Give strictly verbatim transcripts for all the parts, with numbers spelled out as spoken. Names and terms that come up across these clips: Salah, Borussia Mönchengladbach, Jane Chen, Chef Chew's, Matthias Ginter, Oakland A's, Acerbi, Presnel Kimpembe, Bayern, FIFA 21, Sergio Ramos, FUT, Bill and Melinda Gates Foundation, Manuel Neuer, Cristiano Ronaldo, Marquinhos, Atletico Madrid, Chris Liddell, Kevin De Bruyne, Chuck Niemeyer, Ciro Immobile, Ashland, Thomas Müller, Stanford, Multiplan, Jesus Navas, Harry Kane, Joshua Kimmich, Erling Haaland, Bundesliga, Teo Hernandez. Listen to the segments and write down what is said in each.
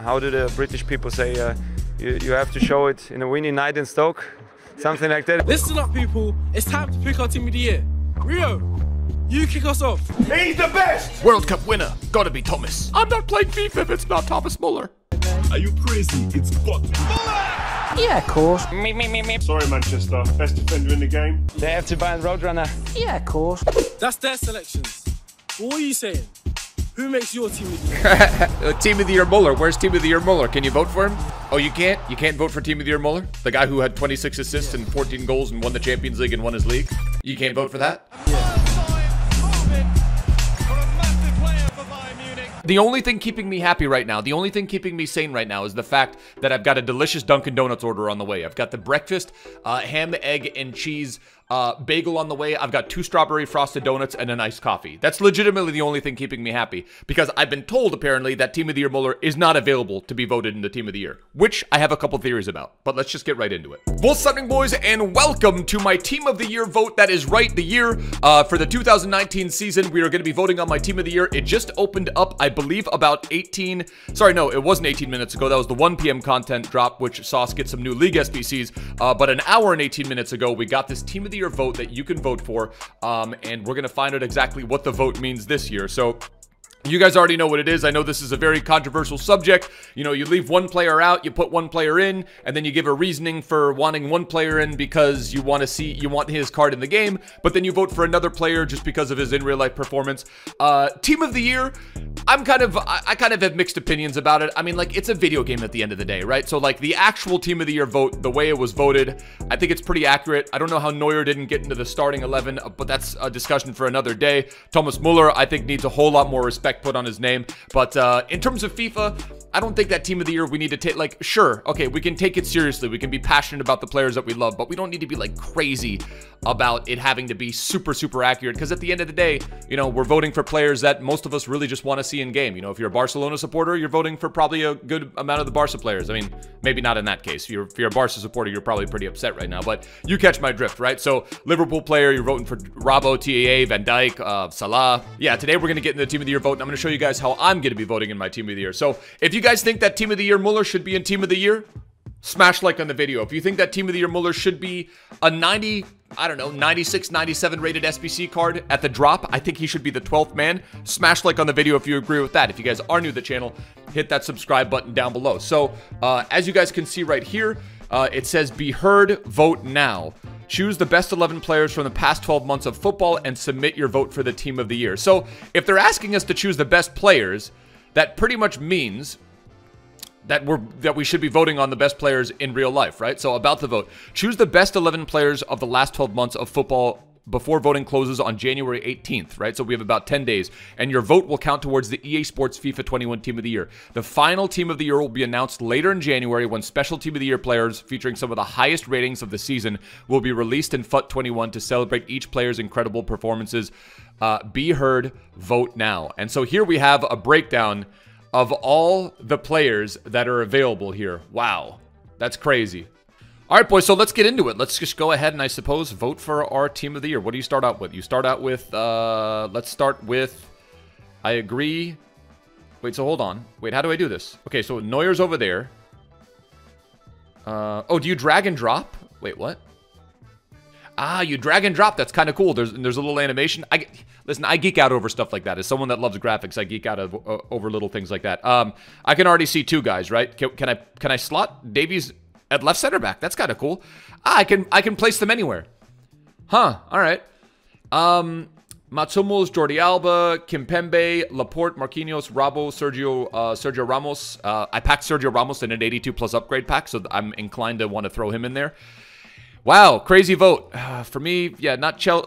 how do the British people say, uh, you, you have to show it in a winning night in Stoke? Something like that. Listen up, people. It's time to pick our team of the year. Rio, you kick us off. He's the best! World Cup winner. Gotta be Thomas. I'm not playing FIFA if it's not Thomas Müller. Are you crazy? It's got Müller! Yeah, of course. Me, me, me, me. Sorry, Manchester. Best defender in the game. They have to buy a Roadrunner. Yeah, of course. That's their selections. What are you saying? Who makes your team of the year? Team of the year Müller. Where's team of the year Müller? Can you vote for him? Oh, you can't? You can't vote for team of the year Müller? The guy who had twenty-six assists and fourteen goals and won the Champions League and won his league? You can't vote for that? Yeah. The only thing keeping me happy right now, the only thing keeping me sane right now is the fact that I've got a delicious Dunkin' Donuts order on the way. I've got the breakfast, uh, ham, egg, and cheese uh, bagel on the way. I've got two strawberry frosted donuts and an iced coffee. That's legitimately the only thing keeping me happy, because I've been told, apparently, that Team of the Year Müller is not available to be voted in the Team of the Year, which I have a couple theories about, but let's just get right into it. What's happening, boys, and welcome to my Team of the Year vote. That is right, the year uh, for the two thousand nineteen season. We are going to be voting on my Team of the Year. It just opened up, I believe, about eighteen, sorry, no, it wasn't eighteen minutes ago. That was the one P M content drop, which saw us get some new league S B Cs, uh, but an hour and eighteen minutes ago, we got this Team of the Year your vote that you can vote for, um, and we're gonna find out exactly what the vote means this year. So you guys already know what it is. I know this is a very controversial subject. You know, you leave one player out, you put one player in, and then you give a reasoning for wanting one player in because you want to see, you want his card in the game, but then you vote for another player just because of his in real life performance. Uh, team of the year, I'm kind of, I, I kind of have mixed opinions about it. I mean, like, it's a video game at the end of the day, right? So like the actual team of the year vote, the way it was voted, I think it's pretty accurate. I don't know how Neuer didn't get into the starting eleven, but that's a discussion for another day. Thomas Müller, I think, needs a whole lot more respect put on his name, but uh in terms of FIFA, I don't think that team of the year we need to take, like, sure, okay, we can take it seriously, we can be passionate about the players that we love, but we don't need to be like crazy about it having to be super super accurate, because at the end of the day, you know, we're voting for players that most of us really just want to see in game. You know, if you're a Barcelona supporter, you're voting for probably a good amount of the Barca players. I mean, maybe not in that case. If you're, if you're a Barca supporter, you're probably pretty upset right now, but you catch my drift, right? So Liverpool player, you're voting for Robbo, T A A, Van Dijk, uh, Salah. Yeah, today we're going to get in the team of the year vote, and I'm going to show you guys how I'm going to be voting in my team of the year. So if you guys think that team of the year Müller should be in team of the year, smash like on the video. If you think that team of the year Müller should be a ninety, I don't know, ninety-six, ninety-seven rated S B C card at the drop, I think he should be the twelfth man. Smash like on the video if you agree with that. If you guys are new to the channel, hit that subscribe button down below. So uh, as you guys can see right here, uh, it says be heard, vote now. Choose the best eleven players from the past twelve months of football and submit your vote for the team of the year. So if they're asking us to choose the best players, that pretty much means that we're that we should be voting on the best players in real life, right? So about the vote, choose the best eleven players of the last twelve months of football before voting closes on January eighteenth, right? So we have about ten days, and your vote will count towards the E A Sports FIFA twenty-one Team of the Year. The final Team of the Year will be announced later in January, when special Team of the Year players featuring some of the highest ratings of the season will be released in FUT twenty-one to celebrate each player's incredible performances. Uh, be heard, vote now. And so here we have a breakdown of all the players that are available here. Wow, that's crazy. All right, boys, so let's get into it. Let's just go ahead and, I suppose, vote for our team of the year. What do you start out with? You start out with, uh, let's start with, I agree. Wait, so hold on. Wait, how do I do this? Okay, so Neuer's over there. Uh, oh, do you drag and drop? Wait, what? Ah, you drag and drop. That's kind of cool. There's there's a little animation. I listen. I geek out over stuff like that. As someone that loves graphics, I geek out of, uh, over little things like that. Um, I can already see two guys. Right? Can, can I can I slot Davies at left center back? That's kind of cool. Ah, I can I can place them anywhere. Huh? All right. Um, Matsumos, Jordi Alba, Kimpembe, Laporte, Marquinhos, Robbo, Sergio uh, Sergio Ramos. Uh, I packed Sergio Ramos in an eighty-two plus upgrade pack, so I'm inclined to want to throw him in there. Wow, crazy vote. Uh, for me, yeah, not Chel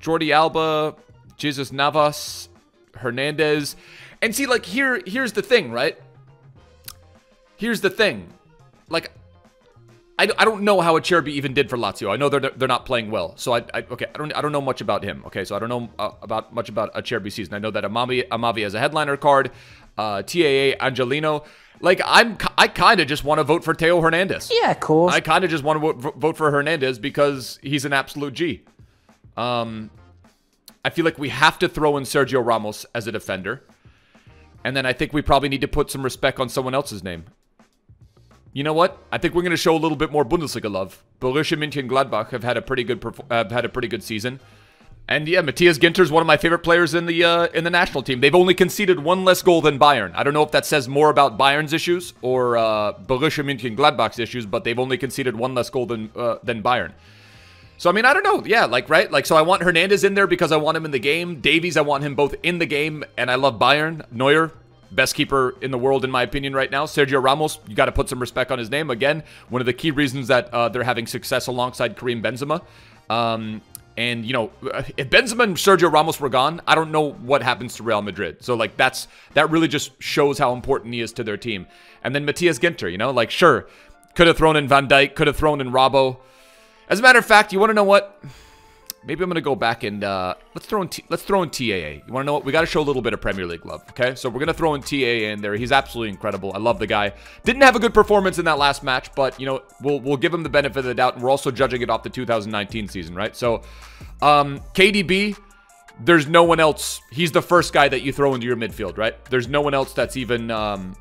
Jordi Alba, Jesus Navas, Hernandez. And see, like, here, here's the thing, right? Here's the thing. Like, I, I don't know how Acerbi even did for Lazio. I know they're, they're not playing well. So, I, I okay, I don't I don't know much about him. Okay, so I don't know uh, about much about Acerbi's season. I know that Amavi, Amavi has a headliner card. Uh, T A A, Angelino. Like, I'm, I kind of just want to vote for Teo Hernandez. Yeah, of course. I kind of just want to vote, vote for Hernandez because he's an absolute G. Um, I feel like we have to throw in Sergio Ramos as a defender. And then I think we probably need to put some respect on someone else's name. You know what? I think we're going to show a little bit more Bundesliga love. Borussia Mönchengladbach have had a pretty good uh, had a pretty good season. And yeah, Matthias Ginter is one of my favorite players in the uh, in the national team. They've only conceded one less goal than Bayern. I don't know if that says more about Bayern's issues or uh, Borussia Mönchengladbach's issues, but they've only conceded one less goal than uh, than Bayern. So, I mean, I don't know. Yeah, like, right? Like, so I want Hernandez in there because I want him in the game. Davies, I want him both in the game, and I love Bayern. Neuer, best keeper in the world, in my opinion, right now. Sergio Ramos, you got to put some respect on his name. Again, one of the key reasons that uh, they're having success alongside Karim Benzema. Um, and, you know, if Benzema and Sergio Ramos were gone, I don't know what happens to Real Madrid. So, like, that's that really just shows how important he is to their team. And then Matthias Ginter, you know, like, sure, could have thrown in Van Dijk, could have thrown in Robbo. As a matter of fact, you want to know what? Maybe I'm going to go back and uh, let's throw in T let's throw in T A A. You want to know what? We got to show a little bit of Premier League love, okay? So we're going to throw in T A A in there. He's absolutely incredible. I love the guy. Didn't have a good performance in that last match, but you know, we'll we'll give him the benefit of the doubt. And we're also judging it off the two thousand nineteen season, right? So um, K D B, there's no one else. He's the first guy that you throw into your midfield, right? There's no one else that's even um,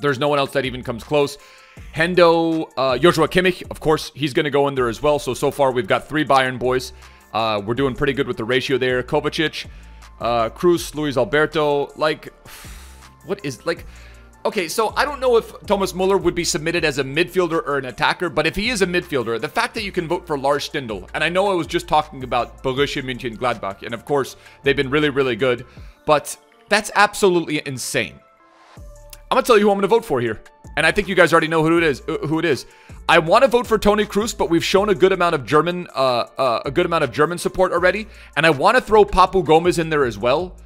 there's no one else that even comes close. Hendo, uh, Joshua Kimmich, of course, he's going to go in there as well. So, so far, we've got three Bayern boys. Uh, we're doing pretty good with the ratio there. Kovacic, uh, Kroos, Luis Alberto. Like, what is, like, okay, so I don't know if Thomas Müller would be submitted as a midfielder or an attacker, but if he is a midfielder, the fact that you can vote for Lars Stindl, and I know I was just talking about Borussia Mönchengladbach, and of course, they've been really, really good, but that's absolutely insane. I'm going to tell you who I'm going to vote for here. And I think you guys already know who it is. Who it is? I want to vote for Toni Kroos, but we've shown a good amount of German, uh, uh, a good amount of German support already. And I want to throw Papu Gomez in there as well.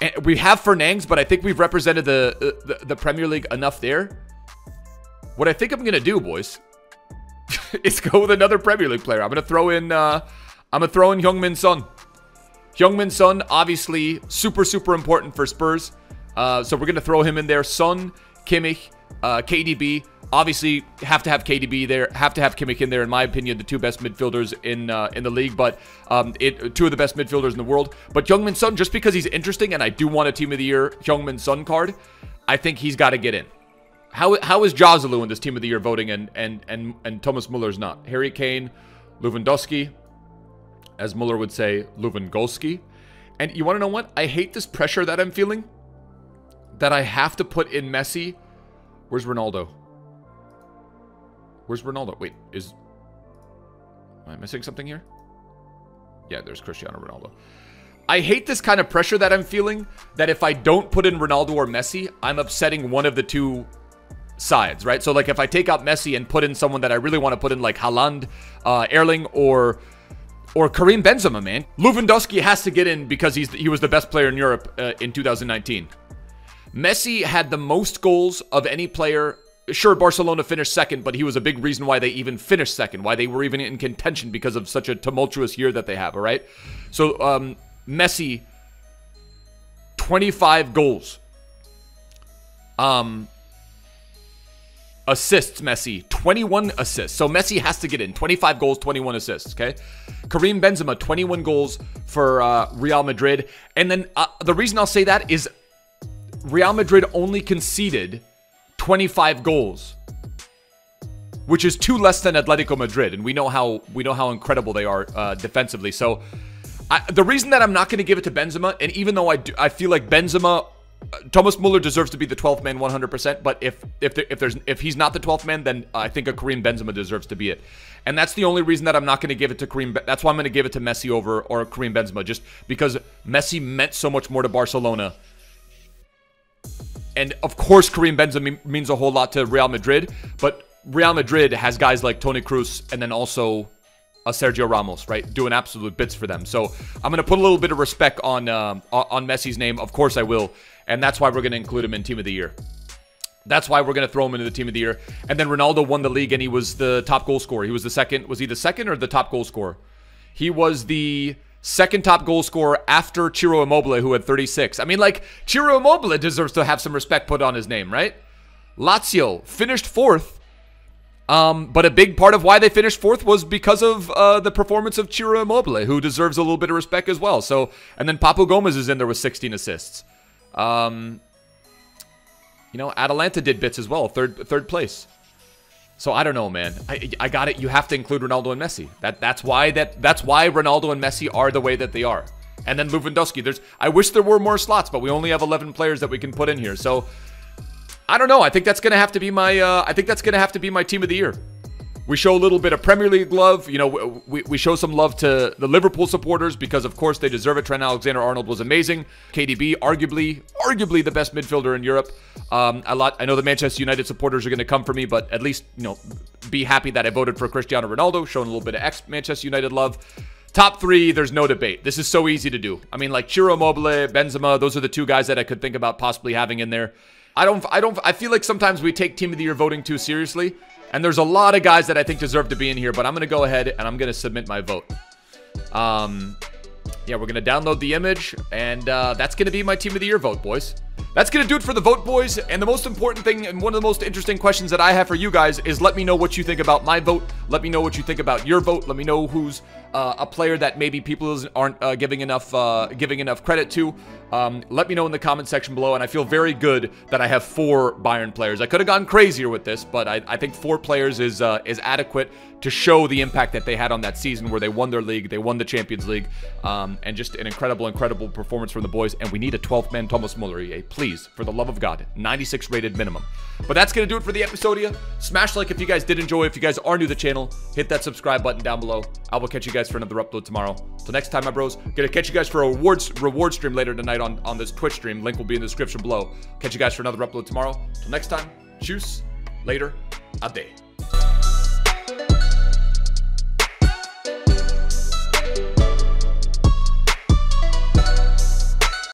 And we have Fernandes, but I think we've represented the, uh, the the Premier League enough there. What I think I'm gonna do, boys, is go with another Premier League player. I'm gonna throw in, uh, I'm gonna throw in Heung-Min Son. Heung-Min Son, obviously, super super important for Spurs. Uh, so we're gonna throw him in there. Son, Kimmich. Uh, K D B, obviously have to have K D B there, have to have Kimmich in there, in my opinion, the two best midfielders in uh, in the league, but um, it, two of the best midfielders in the world. But Heung-Min Son, just because he's interesting, and I do want a Team of the Year Heung-Min Son card, I think he's got to get in. How How is Joselu in this Team of the Year voting and, and, and, and Thomas Müller's not? Harry Kane, Lewandowski, as Müller would say, Lewandowski. And you want to know what? I hate this pressure that I'm feeling, that I have to put in Messi. Where's Ronaldo? Where's Ronaldo? Wait, is... Am I missing something here? Yeah, there's Cristiano Ronaldo. I hate this kind of pressure that I'm feeling, that if I don't put in Ronaldo or Messi, I'm upsetting one of the two sides, right? So, like, if I take out Messi and put in someone that I really want to put in, like Haaland, uh, Erling, or... Or Karim Benzema, man. Lewandowski has to get in because he's he was the best player in Europe uh, in two thousand nineteen. Messi had the most goals of any player. Sure, Barcelona finished second, but he was a big reason why they even finished second, why they were even in contention because of such a tumultuous year that they have, all right? So, um, Messi, twenty-five goals. Um, assists, Messi, twenty-one assists. So, Messi has to get in. twenty-five goals, twenty-one assists, okay? Karim Benzema, twenty-one goals for uh, Real Madrid. And then uh, the reason I'll say that is Real Madrid only conceded twenty-five goals, which is two less than Atletico Madrid, and we know how we know how incredible they are uh, defensively. So, I, the reason that I'm not going to give it to Benzema, and even though I do, I feel like Benzema, Thomas Müller deserves to be the twelfth man one hundred percent. But if if there, if there's if he's not the twelfth man, then I think a Karim Benzema deserves to be it, and that's the only reason that I'm not going to give it to Karim. That's why I'm going to give it to Messi over or Karim Benzema, just because Messi meant so much more to Barcelona. And, of course, Karim Benzema means a whole lot to Real Madrid. But Real Madrid has guys like Toni Kroos and then also a Sergio Ramos, right? Doing absolute bits for them. So, I'm going to put a little bit of respect on, um, on Messi's name. Of course I will. And that's why we're going to include him in Team of the Year. That's why we're going to throw him into the Team of the Year. And then Ronaldo won the league and he was the top goal scorer. He was the second. Was he the second or the top goal scorer? He was the... second top goal scorer after Ciro Immobile, who had thirty-six. I mean, like, Ciro Immobile deserves to have some respect put on his name, right? Lazio finished fourth, um, but a big part of why they finished fourth was because of uh, the performance of Ciro Immobile, who deserves a little bit of respect as well. So, and then Papu Gomez is in there with sixteen assists. Um, you know, Atalanta did bits as well, third third place. So I don't know, man. I I got it. You have to include Ronaldo and Messi. That that's why that that's why Ronaldo and Messi are the way that they are. And then Lewandowski. There's I wish there were more slots, but we only have eleven players that we can put in here. So I don't know. I think that's gonna have to be my uh, I think that's gonna have to be my team of the year. We show a little bit of Premier League love. You know, we, we show some love to the Liverpool supporters because, of course, they deserve it. Trent Alexander-Arnold was amazing. K D B, arguably, arguably the best midfielder in Europe. Um, a lot. I know the Manchester United supporters are going to come for me, but at least, you know, be happy that I voted for Cristiano Ronaldo, showing a little bit of ex-Manchester United love. Top three, there's no debate. This is so easy to do. I mean, like Ciro Immobile, Benzema, those are the two guys that I could think about possibly having in there. I don't, I don't, I feel like sometimes we take Team of the Year voting too seriously. And there's a lot of guys that I think deserve to be in here, but I'm going to go ahead and I'm going to submit my vote. Um, yeah, we're going to download the image, and uh, that's going to be my Team of the Year vote, boys. That's going to do it for the vote, boys. And the most important thing and one of the most interesting questions that I have for you guys is let me know what you think about my vote. Let me know what you think about your vote. Let me know who's uh, a player that maybe people aren't uh, giving enough uh, giving enough credit to. Um, let me know in the comment section below. And I feel very good that I have four Bayern players. I could have gone crazier with this, but I, I think four players is uh, is adequate to show the impact that they had on that season where they won their league, they won the Champions League, um, and just an incredible, incredible performance from the boys. And we need a twelfth man Thomas Müller, E A, please, for the love of God, ninety-six rated minimum. But that's going to do it for the episodia. Smash like if you guys did enjoy. If you guys are new to the channel, hit that subscribe button down below. I will catch you guys for another upload tomorrow. Till next time, my bros. Gonna catch you guys for a rewards, reward stream later tonight on, on this Twitch stream. Link will be in the description below. Catch you guys for another upload tomorrow. Till next time, tschüss, later, ade.